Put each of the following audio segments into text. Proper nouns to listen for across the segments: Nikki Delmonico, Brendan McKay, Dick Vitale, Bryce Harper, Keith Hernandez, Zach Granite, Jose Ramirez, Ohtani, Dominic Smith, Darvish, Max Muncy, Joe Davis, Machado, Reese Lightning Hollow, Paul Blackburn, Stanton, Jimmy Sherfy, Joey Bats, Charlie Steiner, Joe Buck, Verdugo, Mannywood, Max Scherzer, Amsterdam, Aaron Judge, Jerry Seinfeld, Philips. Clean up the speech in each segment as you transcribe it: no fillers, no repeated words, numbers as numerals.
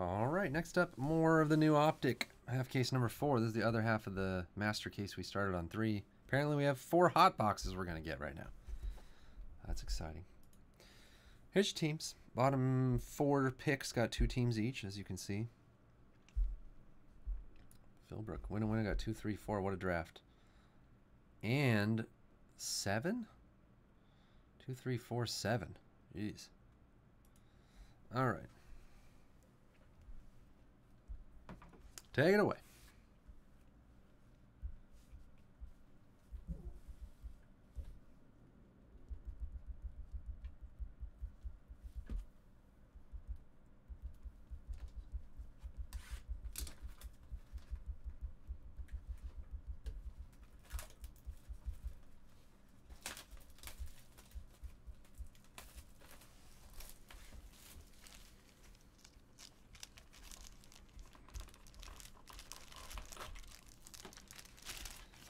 All right, next up, more of the new optic. I have case number 4. This is the other half of the master case we started on 3. Apparently we have 4 hot boxes we're going to get right now. That's exciting. Here's your teams. Bottom 4 picks got 2 teams each, as you can see. Philbrook, winner got 2, 3, 4. What a draft. And 7? 2, 3, 4, 7. Jeez. All right. Take it away.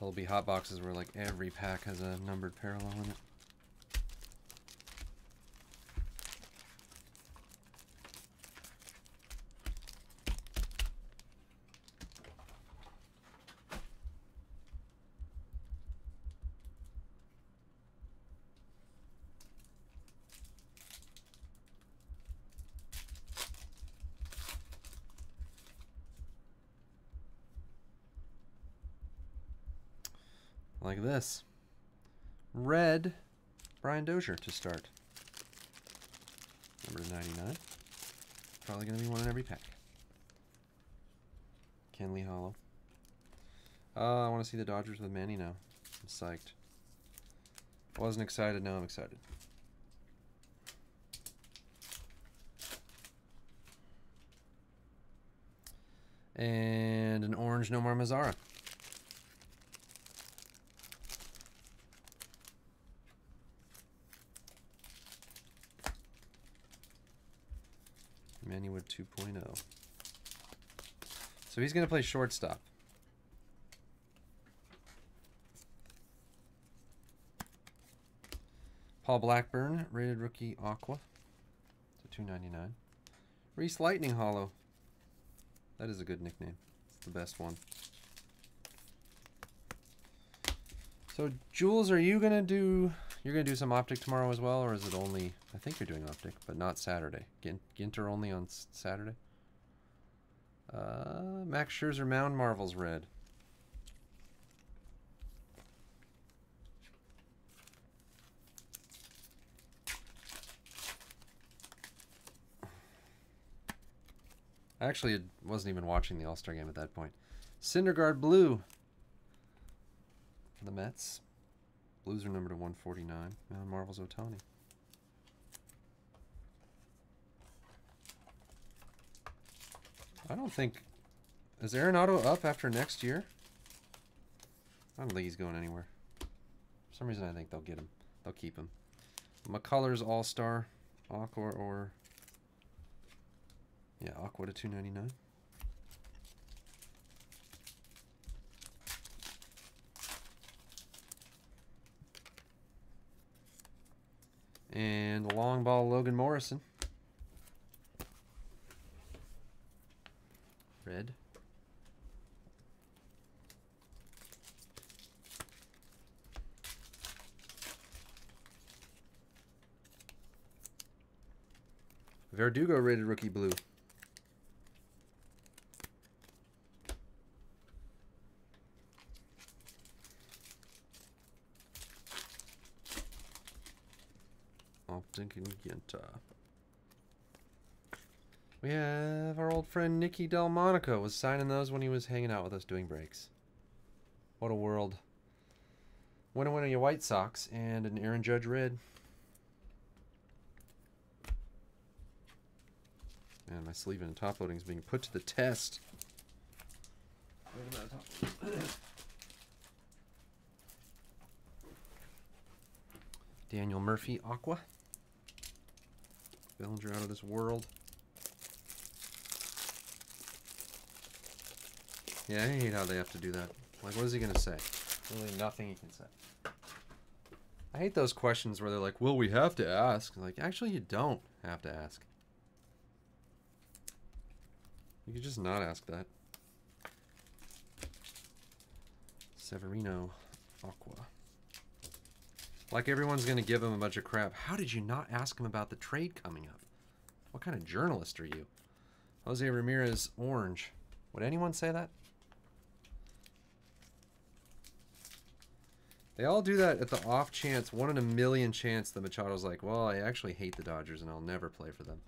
There'll be hot boxes where like every pack has a numbered parallel in it. Like this. Red, Brian Dozier to start. Number 99. Probably going to be one in every pack. Kenley Hollow. I want to see the Dodgers with Manny now. I'm psyched. I wasn't excited, now I'm excited. And an orange Nomar Mazara. Mannywood 2.0. So he's going to play shortstop. Paul Blackburn, rated rookie Aqua, to 299. Reese Lightning Hollow. That is a good nickname. It's the best one. So Jules, are you going to do? You're going to do some optic tomorrow as well, or is it only... I think you're doing optic, but not Saturday. Ginter only on Saturday. Max Scherzer Mound Marvels red. I actually wasn't even watching the All-Star game at that point. Syndergaard blue for the Mets. Blues are numbered to 149. Mound Marvels Ohtani. I don't think... Is Arenado up after next year? I don't think he's going anywhere. For some reason I think they'll get him. They'll keep him. McCullers All-Star. Aqua or... Yeah, Aqua to 299. And the long ball Logan Morrison. Red. Verdugo rated rookie blue. We have our old friend Nikki Delmonico was signing those when he was hanging out with us doing breaks. What a world. Winner of your White Sox and an Aaron Judge red. Man, my sleeve and top loading is being put to the test. Daniel Murphy Aqua. Bellinger out of this world. Yeah, I hate how they have to do that. Like, what is he going to say? Really nothing he can say. I hate those questions where they're like, will we have to ask? Like, actually, you don't have to ask. You could just not ask that. Severino Aqua. Like everyone's going to give him a bunch of crap. How did you not ask him about the trade coming up? What kind of journalist are you? Jose Ramirez Orange. Would anyone say that? They all do that at the off chance, 1 in a million chance that Machado's like, well, I actually hate the Dodgers and I'll never play for them.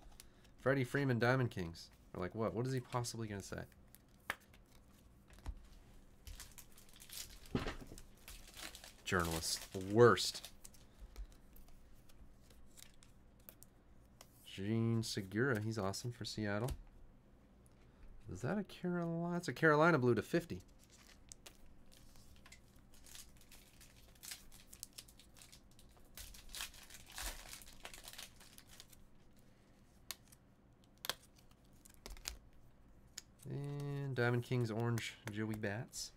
Freddie Freeman, Diamond Kings. They're like, what? What is he possibly going to say? Journalists. The worst. Gene Segura. He's awesome for Seattle. Is that a Carolina? It's a Carolina blue /50. And Diamond Kings Orange Joey Bats.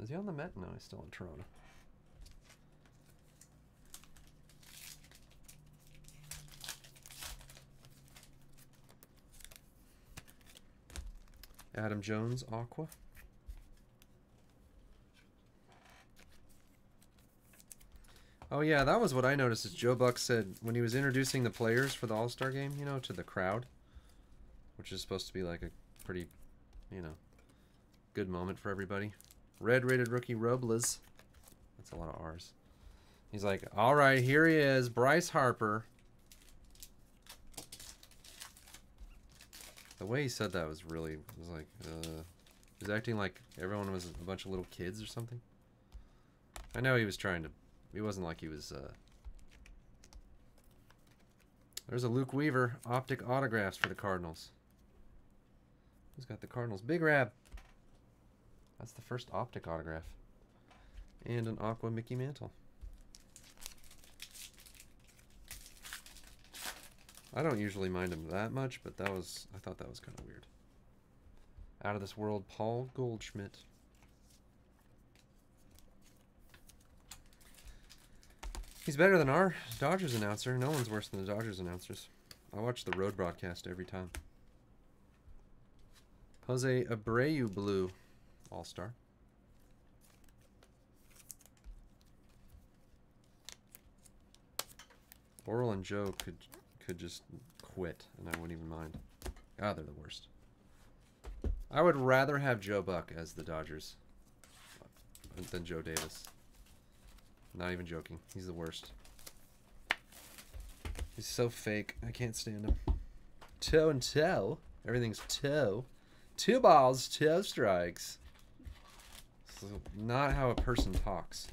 Is he on the Met? No, he's still in Toronto. Adam Jones Aqua. Oh yeah, that was what I noticed is Joe Buck said when he was introducing the players for the All-Star game, you know, to the crowd, which is supposed to be like a pretty, you know, good moment for everybody. Red rated rookie Robles. That's a lot of R's. He's like, all right, here he is, Bryce Harper. The way he said that was really, it was like, he was acting like everyone was a bunch of little kids or something. I know he was trying to, he wasn't like he was, There's a Luke Weaver Optic Autographs for the Cardinals. Who's got the Cardinals? Big Rab. That's the first Optic Autograph. And an Aqua Mickey Mantle. I don't usually mind him that much, but that was, I thought that was kind of weird. Out of this world, Paul Goldschmidt. He's better than our Dodgers announcer. No one's worse than the Dodgers announcers. I watch the road broadcast every time. Jose Abreu Blue All-Star. Orel and Joe could just quit and I wouldn't even mind. God, they're the worst. I would rather have Joe Buck as the Dodgers than Joe Davis. Not even joking. He's the worst. He's so fake. I can't stand him. Toe and toe. Everything's toe. 2 balls, 2 strikes. This is not how a person talks.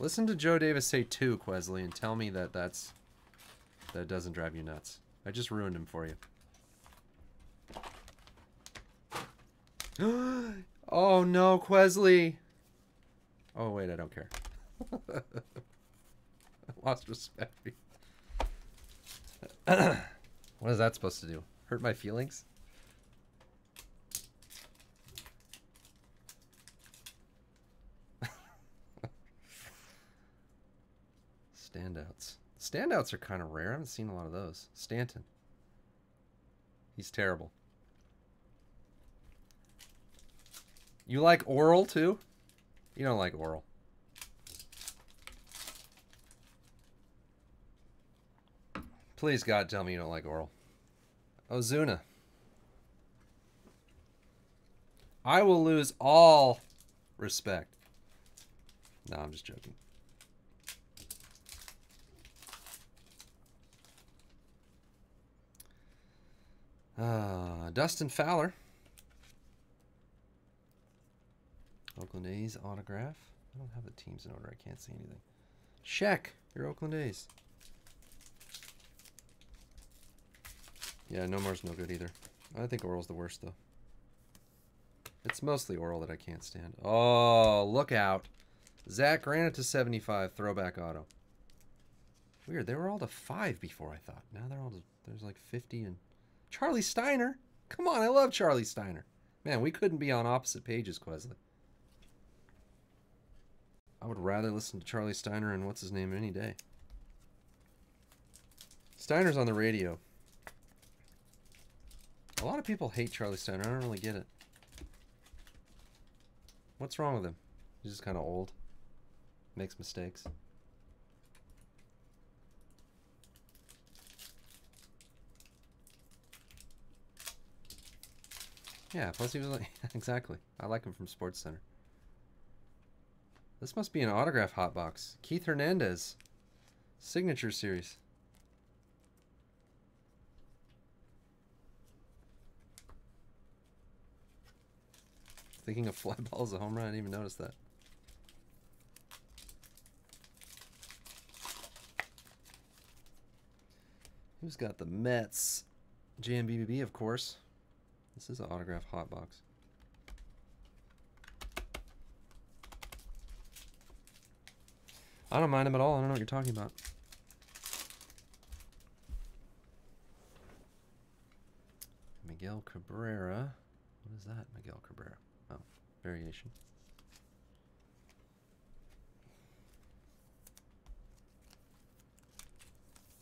Listen to Joe Davis say 2, Quesley, and tell me that that doesn't drive you nuts. I just ruined him for you. Oh no, Quesley! Oh wait, I don't care. I lost respect. What is that supposed to do? Hurt my feelings? Standouts. Standouts are kind of rare. I haven't seen a lot of those. Stanton. He's terrible. You like Oral too? You don't like Oral. Please God tell me you don't like Oral. Ozuna. I will lose all respect. No, I'm just joking. Dustin Fowler. Oakland A's autograph. I don't have the teams in order. I can't see anything. Sheck, your Oakland A's. Yeah, Nomar's no good either. I think Oral's the worst, though. It's mostly Oral that I can't stand. Oh, look out. Zach Granite /75, throwback auto. Weird, they were all /5 before, I thought. Now they're all to, there's like 50 and... Charlie Steiner? Come on, I love Charlie Steiner. Man, we couldn't be on opposite pages, Quesley. I would rather listen to Charlie Steiner and what's-his-name any day. Steiner's on the radio. A lot of people hate Charlie Steiner. I don't really get it. What's wrong with him? He's just kind of old. Makes mistakes. Yeah, plus he was like... exactly. I like him from SportsCenter. This must be an autograph hotbox. Keith Hernandez. Signature series. Thinking a fly ball is a home run. I didn't even notice that. Who's got the Mets? JMBBB, of course. This is an autograph hotbox. I don't mind him at all. I don't know what you're talking about. Miguel Cabrera. What is that? Miguel Cabrera. Oh, variation.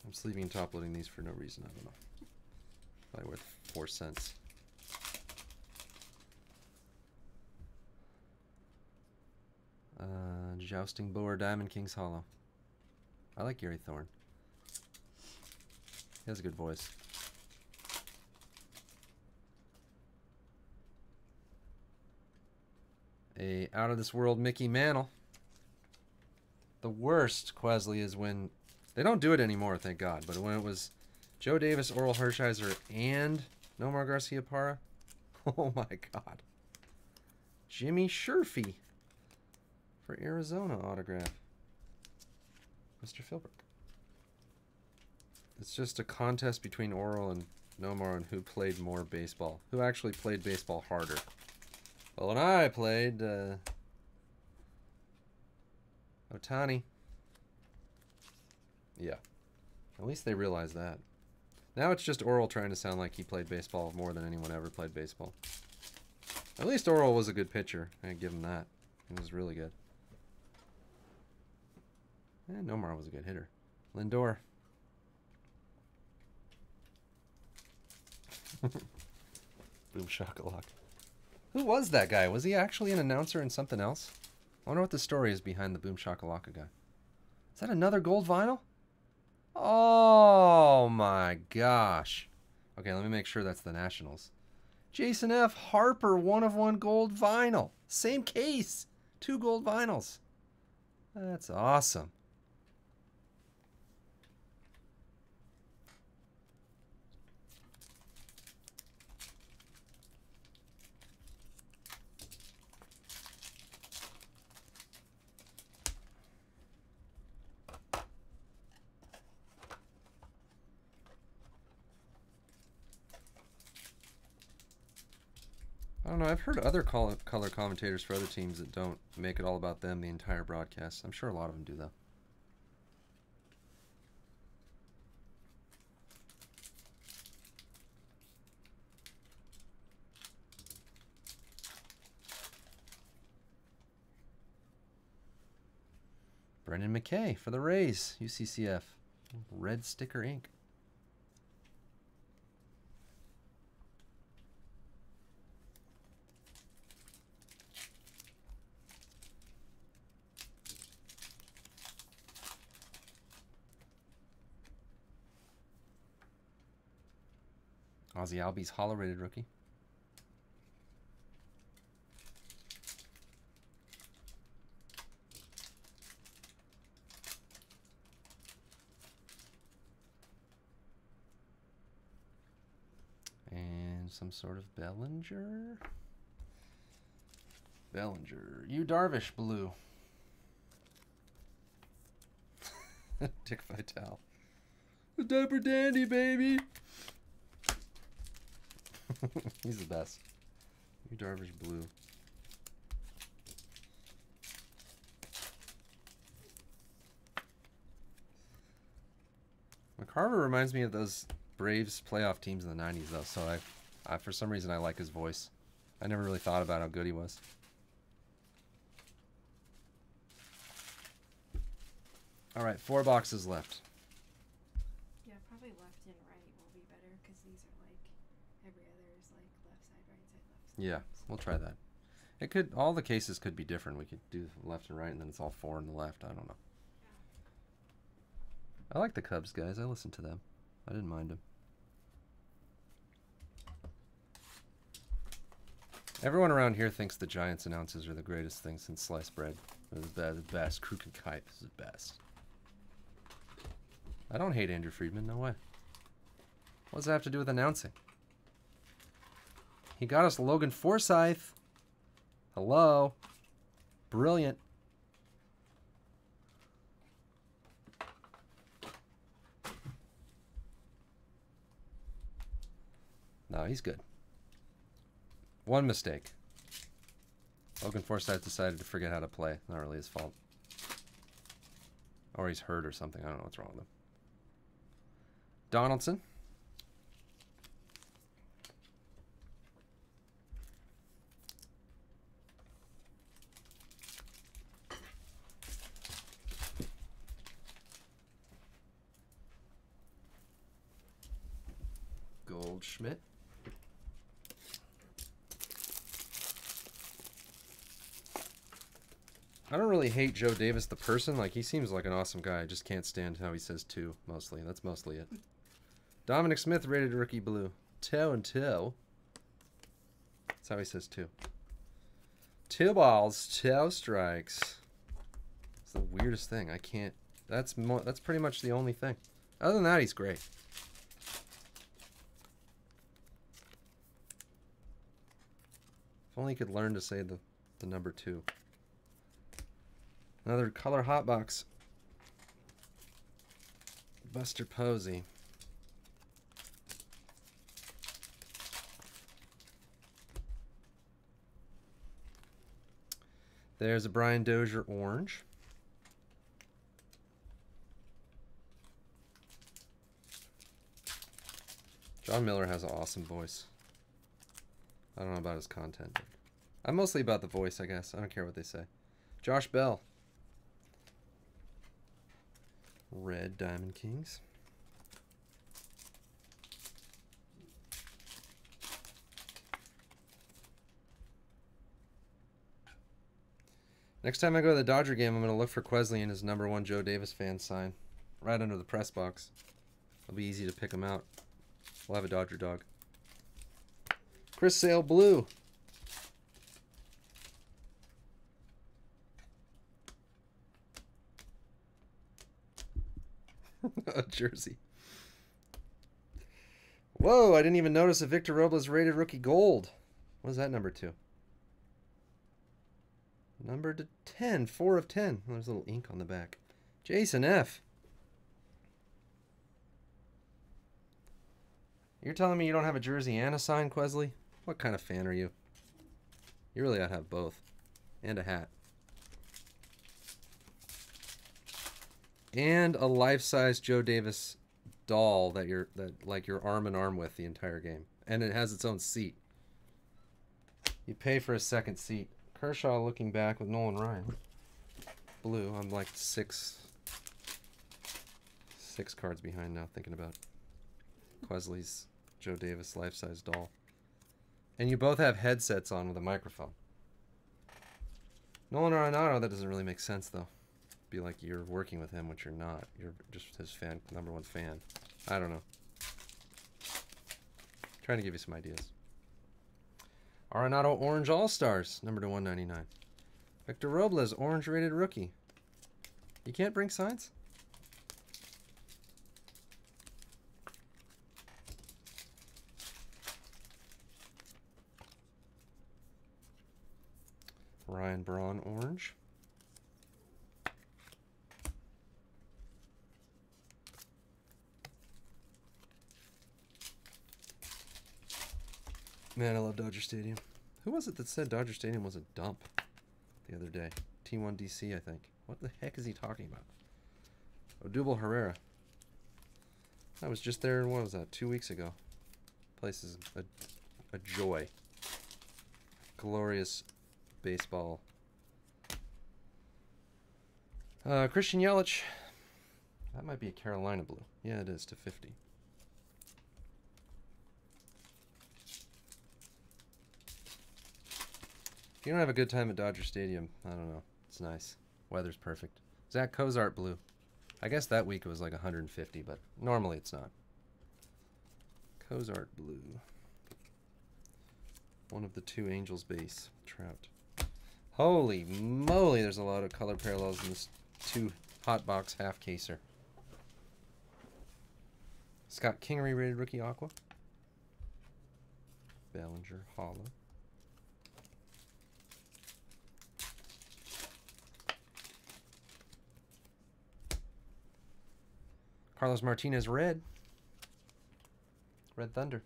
I'm sleeping and top loading these for no reason. I don't know. Probably worth 4 cents. Jousting Boer, Diamond Kings Hollow. I like Gary Thorne. He has a good voice. A out of this world Mickey Mantle. The worst, Quesley, is when they don't do it anymore, thank God. But when it was Joe Davis, Orel, Hershiser, and Nomar Garcia Parra. Oh my God. Jimmy Sherfy. For Arizona autograph. Mr. Philbrook. It's just a contest between Orel and Nomar on who played more baseball. Who actually played baseball harder. Well, when I played Ohtani. Yeah. At least they realize that. Now it's just Orel trying to sound like he played baseball more than anyone ever played baseball. At least Orel was a good pitcher. I give him that. He was really good. And Nomar was a good hitter. Lindor. Boom shakalaka. Who was that guy? Was he actually an announcer in something else? I wonder what the story is behind the Boom shakalaka guy. Is that another gold vinyl? Oh my gosh. Okay, let me make sure that's the Nationals. Jason F. Harper, 1 of 1 gold vinyl. Same case. 2 gold vinyls. That's awesome. I don't know. I've heard other color commentators for other teams that don't make it all about them the entire broadcast. I'm sure a lot of them do, though. Brendan McKay for the Rays, UCCF. Red sticker ink. Ozzie Albies, hollow rated rookie. And some sort of Bellinger. Bellinger. You Darvish blue. Dick Vitale. The Dapper Dandy, baby. He's the best. You Darvish blue. McCarver reminds me of those Braves playoff teams in the 90s, though, so I for some reason I like his voice. I never really thought about how good he was. Alright, 4 boxes left. Yeah, probably left and right will be better because these are like every other is like left side, right side, left side. Yeah, we'll try that. It could, all the cases could be different. We could do left and right, and then it's all four in the left. I don't know. Yeah. I like the Cubs guys. I listened to them. I didn't mind them. Everyone around here thinks the Giants announcers are the greatest thing since sliced bread. They're the best. Kruk and Kipe is the best. I don't hate Andrew Friedman. No way. What does that have to do with announcing? He got us Logan Forsythe. Hello. Brilliant. No, he's good. One mistake. Logan Forsythe decided to forget how to play. Not really his fault. Or he's hurt or something. I don't know what's wrong with him. Donaldson. Goldschmidt. I don't really hate Joe Davis the person. Like, he seems like an awesome guy. I just can't stand how he says two, mostly. That's mostly it. Dominic Smith rated rookie blue. Toe and toe. That's how he says two. Two balls, two strikes. It's the weirdest thing. I can't... That's pretty much the only thing. Other than that, he's great. If only he could learn to say the number two. Another color hotbox. Buster Posey. There's a Brian Dozier orange. John Miller has an awesome voice. I don't know about his content. I'm mostly about the voice, I guess. I don't care what they say. Josh Bell. Red Diamond Kings. Next time I go to the Dodger game, I'm going to look for Quesley and his #1 Joe Davis fan sign right under the press box. It'll be easy to pick him out. We'll have a Dodger dog. Chris Sale blue. Jersey. Whoa, I didn't even notice a Victor Robles rated rookie gold. What is that #2? Number 10. 4 of 10. There's a little ink on the back. Jason F. You're telling me you don't have a jersey and a sign, Quesley? What kind of fan are you? You really ought to have both. And a hat. And a life-size Joe Davis doll that you're arm in arm with the entire game, and it has its own seat. You pay for a second seat. Kershaw looking back with Nolan Ryan. Blue. I'm like six cards behind now. Thinking about Quesley's Joe Davis life-size doll, and you both have headsets on with a microphone. Nolan Arenado. That doesn't really make sense though. Be like you're working with him, which you're not. You're just his fan, #1 fan. I don't know. I'm trying to give you some ideas. Arenado Orange All-Stars, #2/199. Victor Robles, Orange rated rookie. You can't bring signs? Ryan Braun Orange. Man, I love Dodger Stadium. Who was it that said Dodger Stadium was a dump the other day? T1DC, I think. What the heck is he talking about? Odubel Herrera. I was just there, what was that, 2 weeks ago. Place is a joy. Glorious baseball. Christian Yelich. That might be a Carolina blue. Yeah, it is, /50. If you don't have a good time at Dodger Stadium, I don't know. It's nice. Weather's perfect. Zach Cozart blue. I guess that week it was like 150, but normally it's not. Cozart blue. One of the two Angels base. Trout. Holy moly, there's a lot of color parallels in this two hot box half caser. Scott Kingery rated rookie aqua. Bellinger hollow. Carlos Martinez red. Red Thunder.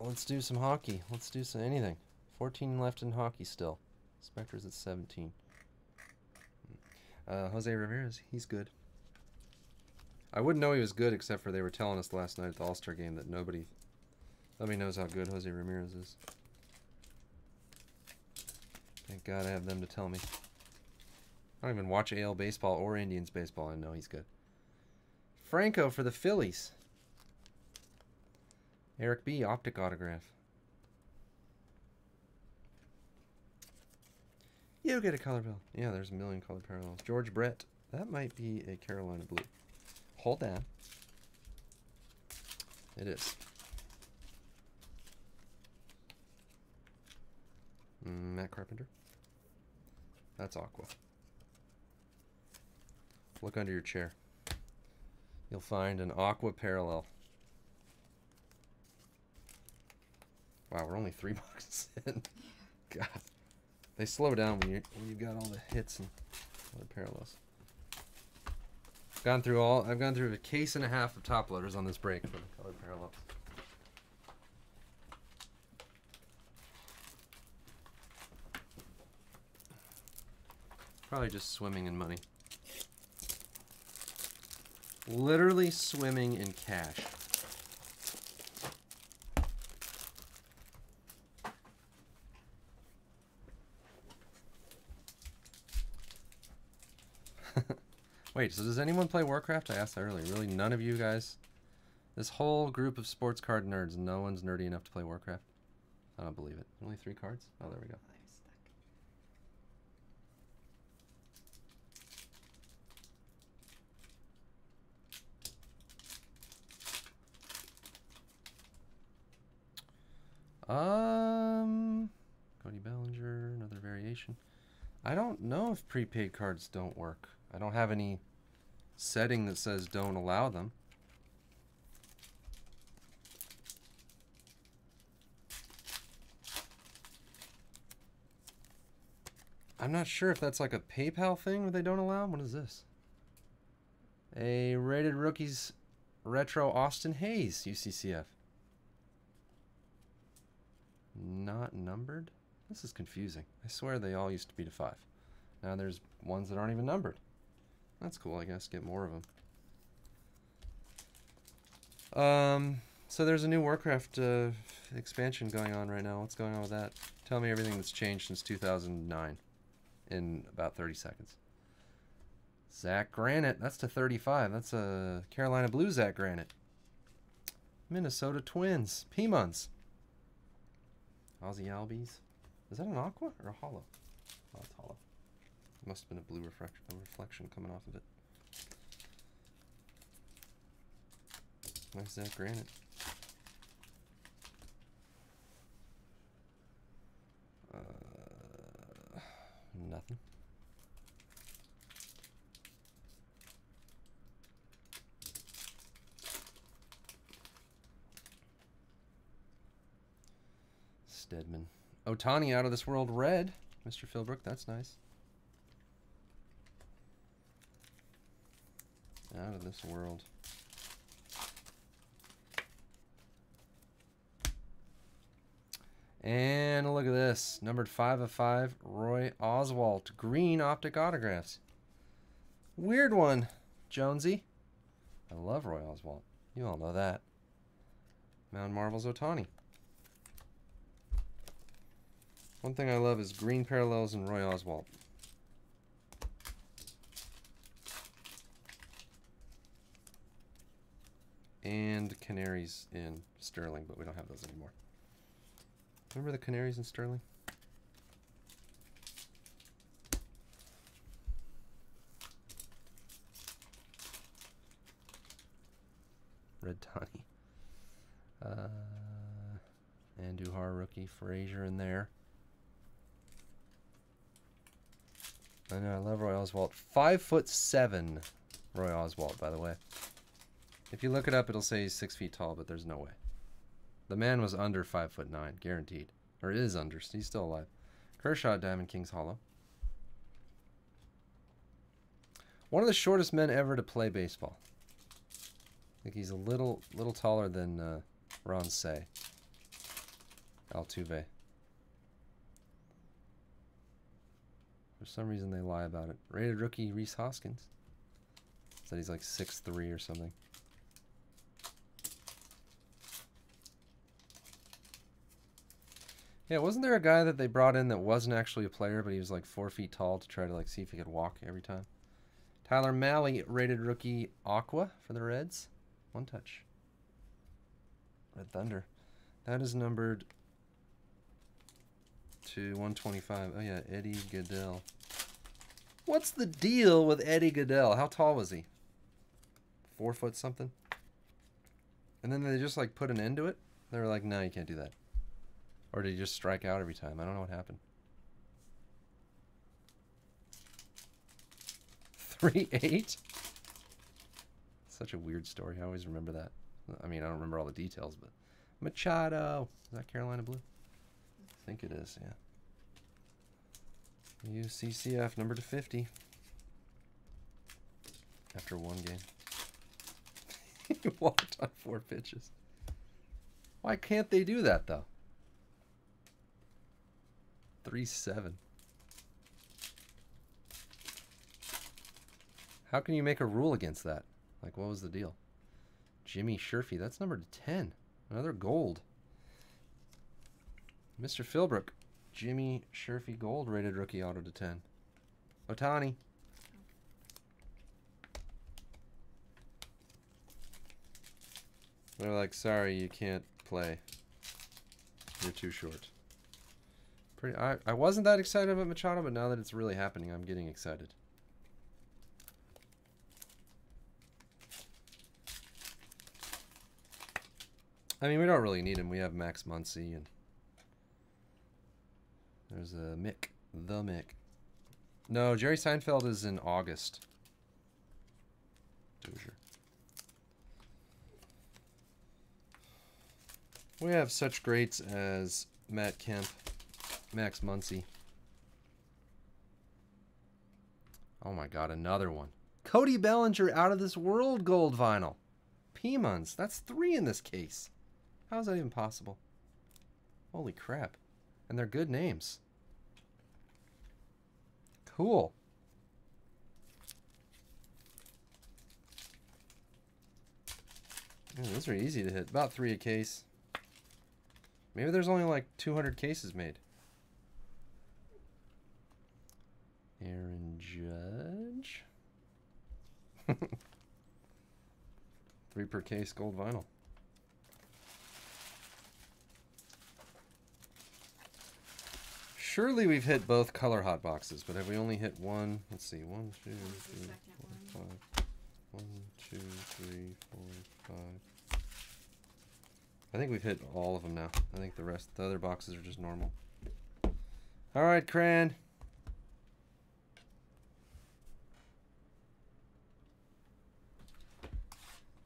Let's do some hockey. Let's do some anything. 14 left in hockey still. Spectre's at 17. Jose Ramirez, he's good. I wouldn't know he was good except for they were telling us last night at the All-Star game that nobody knows how good Jose Ramirez is. Thank God I have them to tell me. I don't even watch AL baseball or Indians baseball. I know he's good. Franco for the Phillies. Eric B. Optic autograph. You get a color bill. Yeah, there's a million color parallels. George Brett. That might be a Carolina blue. Hold that. It is. Matt Carpenter. That's aqua. Look under your chair. You'll find an aqua parallel. Wow, we're only 3 boxes in. God. They slow down when you've got all the hits and all the parallels. I've gone through a case and a half of top loaders on this break for the colored parallels. Probably just swimming in money. Literally swimming in cash. Wait, so does anyone play Warcraft? I asked that earlier. Really, none of you guys? This whole group of sports card nerds, no one's nerdy enough to play Warcraft? I don't believe it. Only 3 cards? Oh, there we go. I'm stuck. Cody Bellinger, another variation. I don't know if prepaid cards don't work. I don't have any setting that says don't allow them. I'm not sure if that's like a PayPal thing where they don't allow them. What is this? A rated rookies retro Austin Hayes UCCF. Not numbered? This is confusing. I swear they all used to be to 5. Now there's ones that aren't even numbered. That's cool, I guess. Get more of them. So there's a new Warcraft expansion going on right now. What's going on with that? Tell me everything that's changed since 2009 in about 30 seconds. Zach Granite. That's to 35. That's a Carolina Blue Zach Granite. Minnesota Twins. P-Mons. Ozzie Albies. Is that an aqua or a hollow? Oh, it's hollow. Must have been a blue reflection coming off of it. Nice Zach Granite. Nothing. Steadman. Ohtani out of this world red. Mr. Philbrook, that's nice. Out of this world. And look at this. Numbered 5 of 5, Roy Oswalt. Green optic autographs. Weird one, Jonesy. I love Roy Oswalt. You all know that. Mound Marvel's Ohtani. One thing I love is green parallels and Roy Oswalt. and Canaries in Sterling, but we don't have those anymore. Remember the Canaries in Sterling? Red Tani. And Andujar rookie, Frazier in there. I know, I love Roy Oswalt. 5'7" Roy Oswalt, by the way. If you look it up, it'll say he's 6 feet tall, but there's no way. The man was under 5'9", guaranteed. Or is under, he's still alive. Kershaw, Diamond Kings Hollow. One of the shortest men ever to play baseball. I think he's a little taller than Ronce Altuve. For some reason they lie about it. Rated rookie Rhys Hoskins. Said he's like 6'3" or something. Yeah, wasn't there a guy that they brought in that wasn't actually a player, but he was like 4 feet tall to try to like see if he could walk every time? Tyler Malley, rated rookie Aqua for the Reds. One touch. Red Thunder. That is numbered to 125. Oh yeah, Eddie Goodell. What's the deal with Eddie Goodell? How tall was he? 4 foot something? And then they just like put an end to it? They were like, no, you can't do that. Or did he just strike out every time? I don't know what happened. 3'8"? Such a weird story. I always remember that. I mean, I don't remember all the details, but... Machado! Is that Carolina Blue? I think it is, yeah. UCCF, number to 50. After one game. He walked on 4 pitches. Why can't they do that, though? 3'7". How can you make a rule against that? Like, what was the deal? Jimmy Sherfy, that's number 10. Another gold. Mr. Philbrook, Jimmy Sherfy gold rated rookie auto to 10. Ohtani. They're like, sorry, you can't play. You're too short. Pretty. I wasn't that excited about Machado, but now that it's really happening, I'm getting excited. I mean, we don't really need him. We have Max Muncy, and there's a Mick, the Mick. No, Jerry Seinfeld is in August. Dozier. We have such greats as Matt Kemp, Max Muncy. Oh my God, another one. Cody Bellinger, Out of This World gold vinyl. P-Muns, that's 3 in this case. How is that even possible? Holy crap. And they're good names. Cool. Man, those are easy to hit. About 3 a case. Maybe there's only like 200 cases made. Aaron Judge. 3 per case gold vinyl. Surely we've hit both color hot boxes, but have we only hit one? Let's see. 1, 2, 3, 4, 5. 1, 2, 3, 4, 5. I think we've hit all of them now. I think the other boxes are just normal. All right, Cran.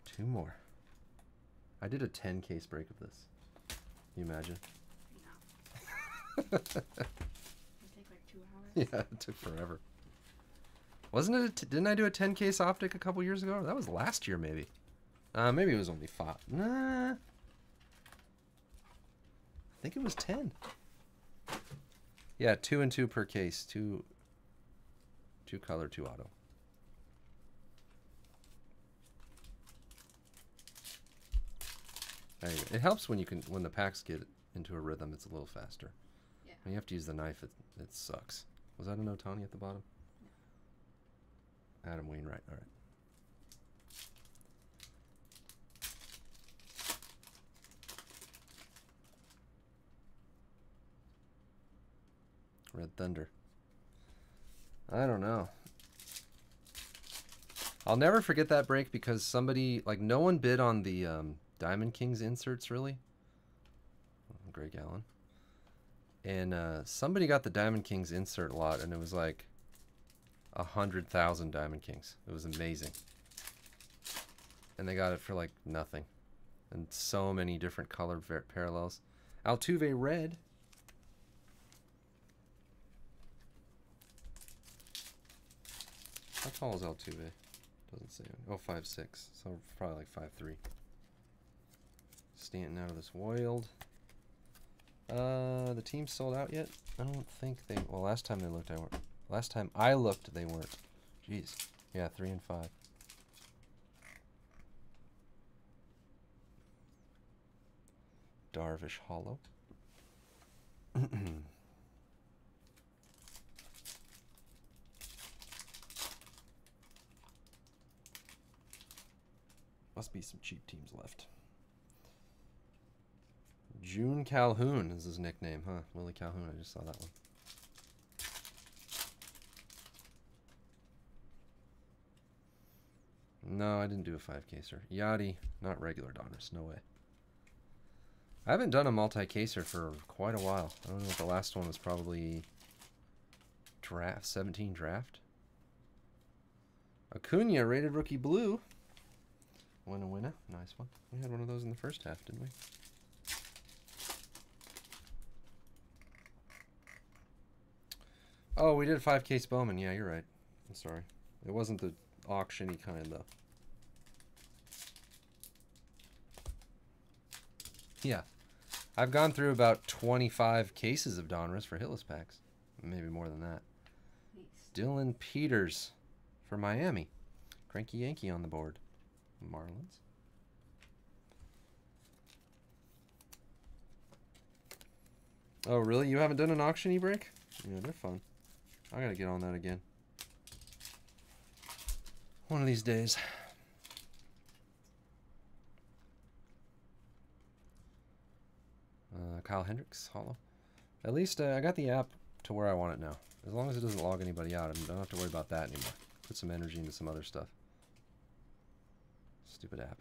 Two more. I did a 10 case break of this. Can you imagine? It took like 2 hours. Yeah, it took forever. Wasn't it? Didn't I do a 10 case optic a couple years ago? That was last year, maybe. Maybe it was only 5. Nah. I think it was 10. Yeah, 2 and 2 per case. Two color, 2 auto. There you go. It helps when you can the packs get into a rhythm. It's a little faster. When you have to use the knife, it sucks. Was that an Ohtani at the bottom? No. Adam Wainwright, all right. Red Thunder. I don't know. I'll never forget that break because somebody, like, no one bid on the Diamond Kings inserts, really. Greg Allen. And somebody got the Diamond Kings insert lot, and it was like 100,000 Diamond Kings. It was amazing. And they got it for like nothing. And so many different color parallels. Altuve red. How tall is Altuve? Doesn't say. Oh, 5'6", so probably like 5'3". Stanton out of this wild. The team sold out yet? I don't think they. Well, last time they looked, I weren't. Last time I looked, they weren't. Jeez. Yeah, 3 and 5. Darvish hollow. Must be some cheap teams left. June Calhoun is his nickname, huh? Willie Calhoun, I just saw that one. No, I didn't do a 5-caser. Yachty, not regular Donruss, no way. I haven't done a multi-caser for quite a while. I don't know if the last one was probably draft, 17 draft. Acuna, rated rookie blue. Winner, nice one. We had one of those in the first half, didn't we? Oh, we did a 5-case Bowman. Yeah, you're right. I'm sorry. It wasn't the auction-y kind, though. Yeah. I've gone through about 25 cases of Donruss for Hillis packs. Maybe more than that. Dylan Peters for Miami. Cranky Yankee on the board. Marlins. Oh, really? You haven't done an auction-y break? Yeah, they're fun. I gotta get on that again. One of these days. Kyle Hendricks, hollow. At least I got the app to where I want it now. As long as it doesn't log anybody out, I don't have to worry about that anymore. Put some energy into some other stuff. Stupid app.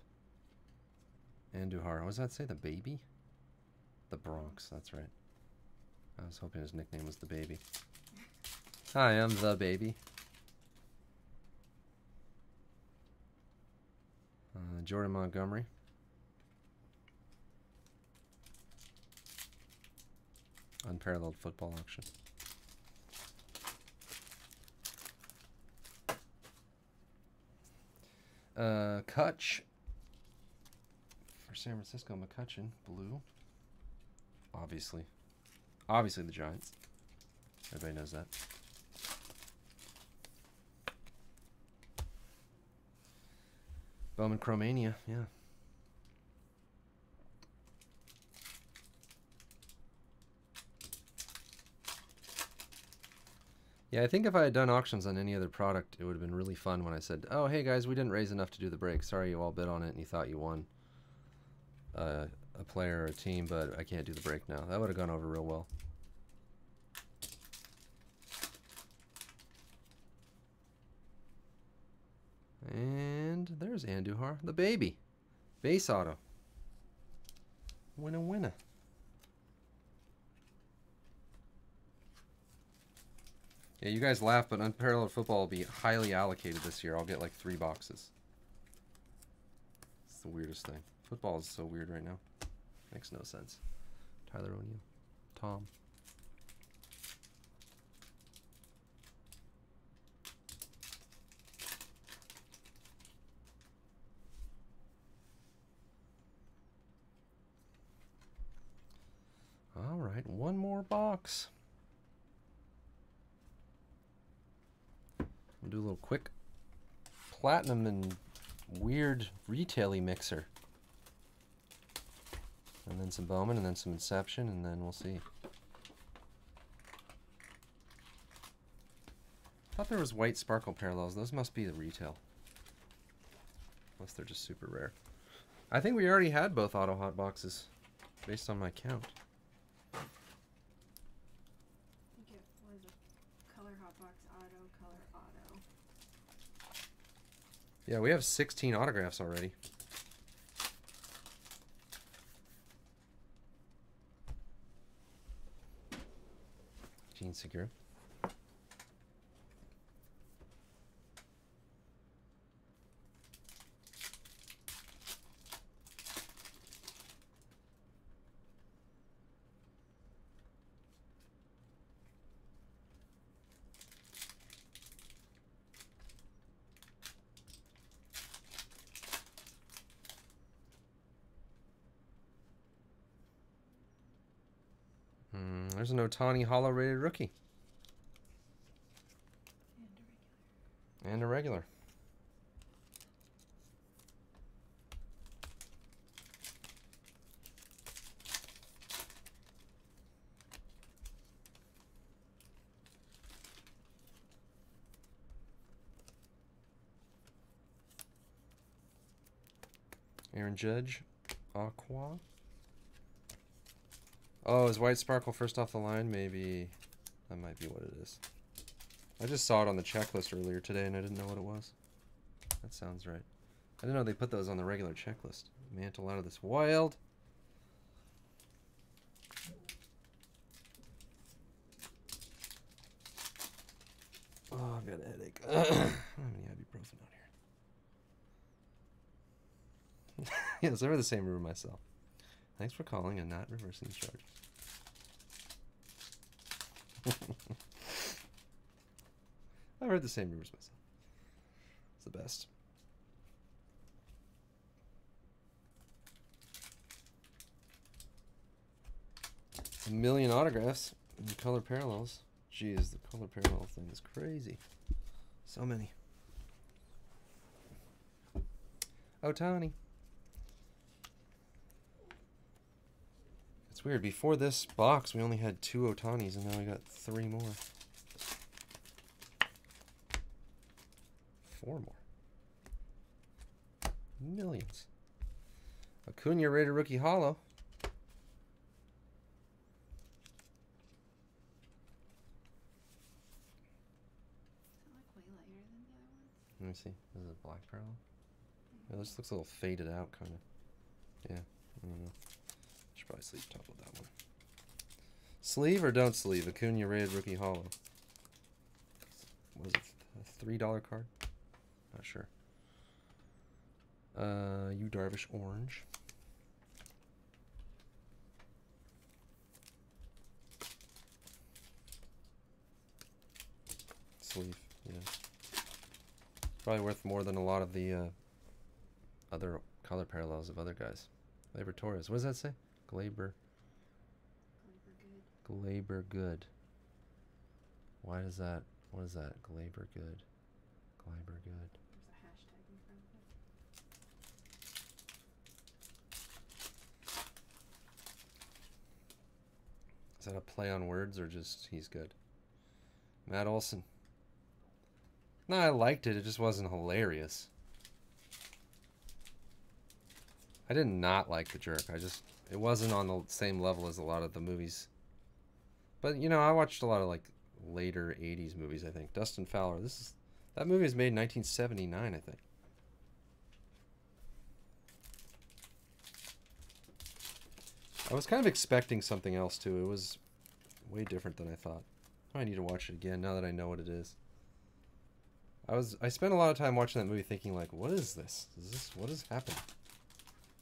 And Duhar. What does that say? The baby? The Bronx, that's right. I was hoping his nickname was the baby. Hi, I'm the baby. Jordan Montgomery. Unparalleled football auction. Kutch. For San Francisco, McCutchen. Blue. Obviously. Obviously the Giants. Everybody knows that. Bowman Chromania, yeah. Yeah, I think if I had done auctions on any other product, it would have been really fun when I said, oh, hey guys, we didn't raise enough to do the break. Sorry you all bid on it and you thought you won a player or a team, but I can't do the break now. That would have gone over real well. And there's Andujar, the baby. Base auto. Winna winna. Yeah, you guys laugh, but Unparalleled Football will be highly allocated this year. I'll get like 3 boxes. It's the weirdest thing. Football is so weird right now. Makes no sense. Tyler O'Neill. Tom. All right, one more box. We'll do a little quick platinum and weird retail-y mixer. And then some Bowman, and then some Inception, and then we'll see. I thought there was white sparkle parallels. Those must be the retail. Unless they're just super rare. I think we already had both auto hot boxes, based on my count. Dropbox auto, color auto. Yeah, we have 16 autographs already. Gene Segura. There's an Ohtani hollow rated rookie. And a regular. Aaron Judge, Aqua. Oh, is White Sparkle first off the line? Maybe. That might be what it is. I just saw it on the checklist earlier today and I didn't know what it was. That sounds right. I didn't know they put those on the regular checklist. Mantle out of this wild. Oh, I've got a headache. I don't have any ibuprofen out here. Yes, they're in the same room myself. Thanks for calling and not reversing the charge. I've heard the same rumors myself. It's the best. A million autographs and color parallels. Jeez, the color parallel thing is crazy. So many. Ohtani. It's weird. Before this box, we only had 2 Ohtanis, and now we got 3 more. 4 more. Millions. Acuna rated rookie hollow. Does it look way lighter than the other ones? Let me see. This is a black parallel. Mm-hmm. This looks a little faded out, kind of. Yeah. I don't know. Should probably sleeve top with that one. Sleeve or don't sleeve? Acuna rated rookie hollow. What is it? A $3 card? Not sure. You Darvish orange. Sleeve, yeah. Probably worth more than a lot of the other color parallels of other guys. Gleyber Torres. What does that say? Gleyber Good. Why does that? What is that? Gleyber Good. Gleyber Good. There's a hashtag in front of it. Is that a play on words or just he's good? Matt Olson. No, I liked it. It just wasn't hilarious. I did not like The Jerk. It wasn't on the same level as a lot of the movies. But, you know, I watched a lot of, like, later 80s movies, I think. Dustin Fowler. That movie was made in 1979, I think. I was kind of expecting something else, too. It was way different than I thought. I need to watch it again now that I know what it is. I spent a lot of time watching that movie thinking, like, what is this? What is happening?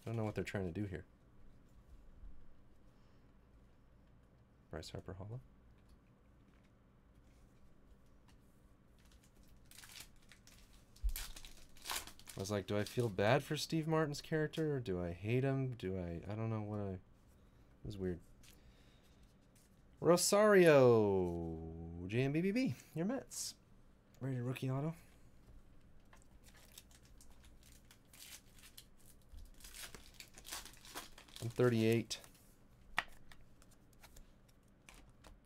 I don't know what they're trying to do here. Bryce Harper hollow. I was like, do I feel bad for Steve Martin's character, or do I hate him? I don't know what it was weird. Rosario, JMBBB, your Mets. Rated rookie auto. I'm 38.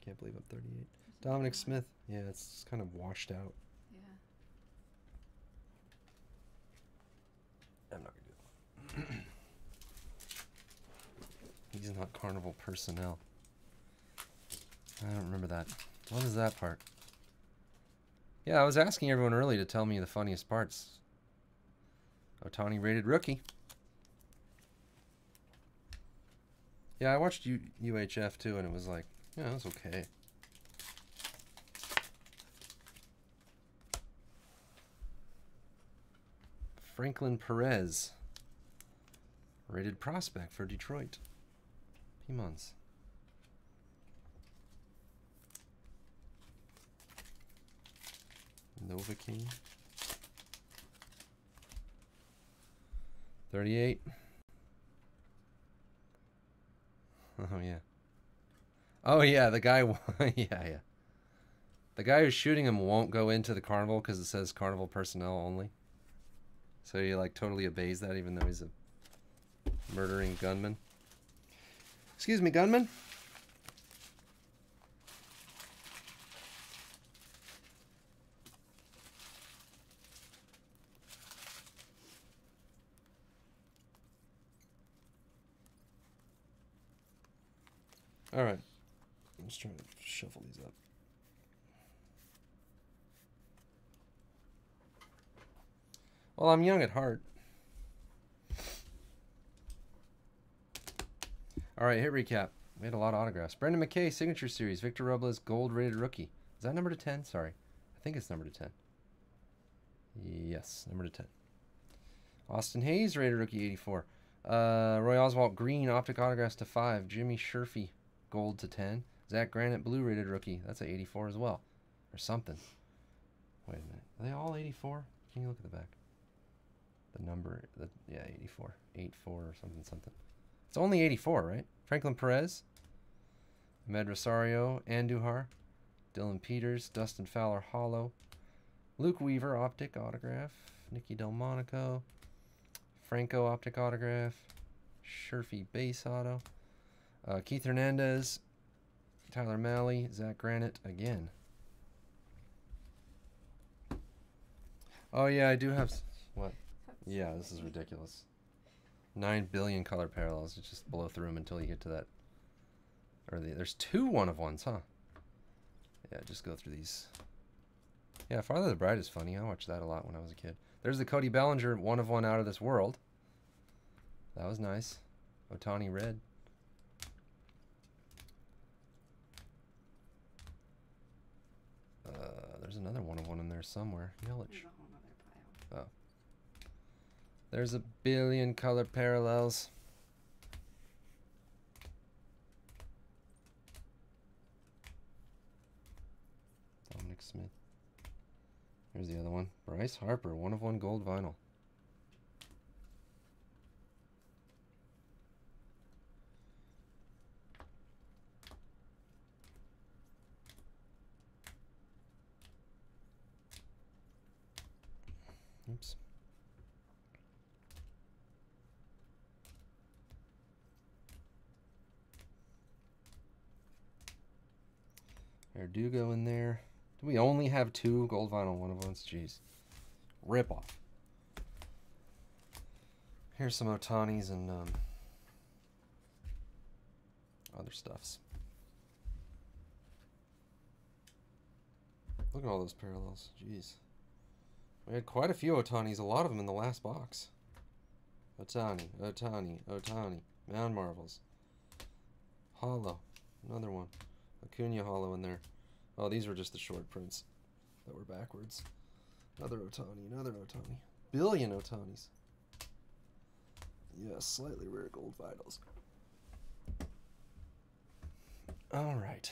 Can't believe I'm 38. Dominic Smith. Yeah, it's kind of washed out. Yeah. I'm not going to do that. He's not Carnival personnel. I don't remember that. What is that part? Yeah, I was asking everyone early to tell me the funniest parts. Ohtani rated rookie. Yeah, I watched UHF too, and it was like, yeah, that's okay. Franklin Perez, rated prospect for Detroit. Pimons. Novaking. 38. Oh, yeah. Oh, yeah, the guy... yeah. The guy who's shooting him won't go into the carnival because it says carnival personnel only. So he, like, totally obeys that even though he's a murdering gunman. Excuse me, gunman? All right, I'm just trying to shuffle these up. Well, I'm young at heart. All right, hit recap. We had a lot of autographs. Brendan McKay, Signature Series. Victor Robles, Gold Rated Rookie. Is that number to 10? Sorry. I think it's number to 10. Yes, number to 10. Austin Hayes, Rated Rookie, 84. Roy Oswalt, Green, Optic Autographs to 5. Jimmy Sherfy, Gold to 10. Zach Granite, Blue Rated Rookie. That's an 84 as well. Or something. Wait a minute. Are they all 84? Can you look at the back? The number, yeah, 84. 84 or something, something. It's only 84, right? Franklin Perez, Med Rosario, Andujar, Dylan Peters, Dustin Fowler, Hollow, Luke Weaver, Optic Autograph, Nikki Delmonico, Franco, Optic Autograph, Sherfy, Base Auto, Keith Hernandez, Tyler Malley, Zach Granite again. Oh, yeah, I do have... What? Yeah, this is ridiculous. 9 billion color parallels. It's just blow through them until you get to that. Or there's 2 one-of-ones, huh? Yeah, just go through these. Yeah, Father of the Bride is funny. I watched that a lot when I was a kid. There's the Cody Bellinger one-of-one out of this world. That was nice. Ohtani red. There's another one-of-one in there somewhere. Yelich. Oh. There's 1 billion color parallels. Dominic Smith. Here's the other one. Bryce Harper, 1-of-1 gold vinyl. Oops. Verdugo in there. Do we only have 2 gold vinyl one-of-ones? Jeez. Rip off. Here's some Ohtanis and other stuffs. Look at all those parallels. Jeez. We had quite a few Ohtanis, a lot of them in the last box. Ohtani, Ohtani, Ohtani. Mound Marvels. Hollow. Another one. Acuna hollow in there. Oh, these were just the short prints that were backwards. Another Ohtani, another Ohtani. Billion Ohtanis. Yeah, slightly rare gold vitals. All right.